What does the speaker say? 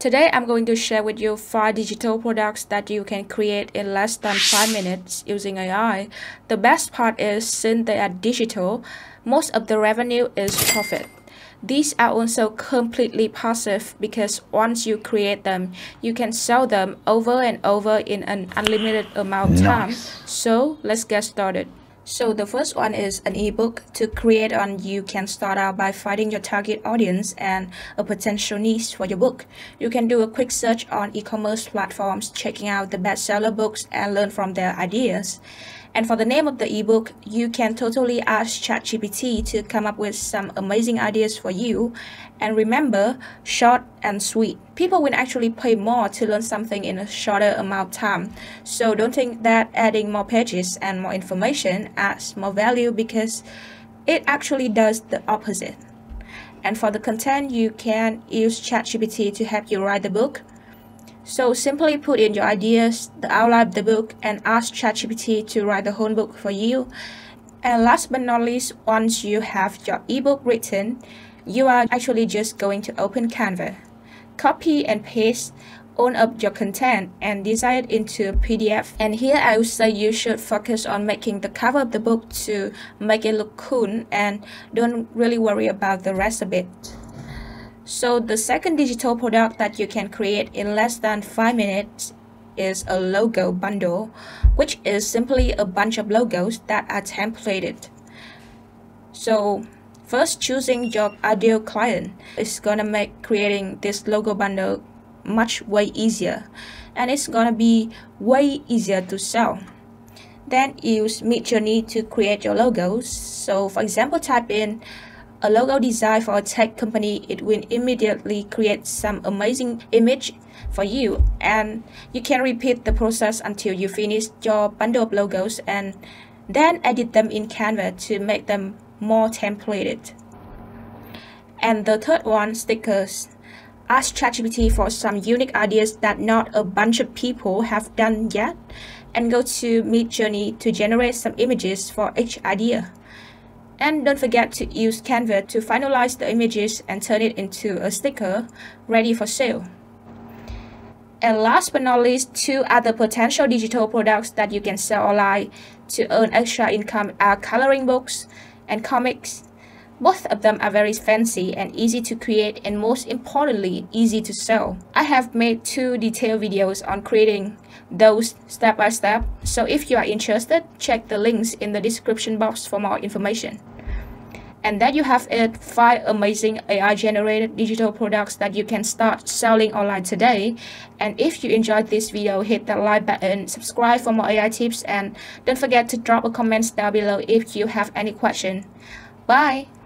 Today, I'm going to share with you 5 digital products that you can create in less than 5 minutes using AI. The best part is, since they are digital, most of the revenue is profit. These are also completely passive because once you create them, you can sell them over and over in an unlimited amount of time. So let's get started. So the first one is an ebook. To create one, you can start out by finding your target audience and a potential niche for your book. You can do a quick search on e-commerce platforms, checking out the bestseller books and learn from their ideas. And for the name of the ebook, you can totally ask ChatGPT to come up with some amazing ideas for you. And remember, short and sweet. People will actually pay more to learn something in a shorter amount of time. So don't think that adding more pages and more information adds more value, because it actually does the opposite. And for the content, you can use ChatGPT to help you write the book. So simply put in your ideas, the outline of the book, and ask ChatGPT to write the whole book for you. And last but not least, once you have your ebook written, you are actually just going to open Canva, copy and paste, own up your content, and design it into a PDF. And here I would say you should focus on making the cover of the book to make it look cool, and don't really worry about the rest of it. So the second digital product that you can create in less than 5 minutes is a logo bundle, which is simply a bunch of logos that are templated. So first, choosing your ideal client is gonna make creating this logo bundle much way easier, and it's gonna be way easier to sell. Then use Midjourney to create your logos. So for example, type in a logo design for a tech company. It will immediately create some amazing image for you, and you can repeat the process until you finish your bundle of logos and then edit them in Canva to make them more templated. And the third one, stickers. Ask ChatGPT for some unique ideas that not a bunch of people have done yet, and go to Midjourney to generate some images for each idea. And don't forget to use Canva to finalize the images and turn it into a sticker ready for sale. And last but not least, 2 other potential digital products that you can sell online to earn extra income are coloring books and comics. Both of them are very fancy and easy to create, and most importantly, easy to sell. I have made 2 detailed videos on creating those step by step, so if you are interested, check the links in the description box for more information. And there you have it, 5 amazing AI-generated digital products that you can start selling online today. And if you enjoyed this video, hit that like button, subscribe for more AI tips, and don't forget to drop a comment down below if you have any question. Bye!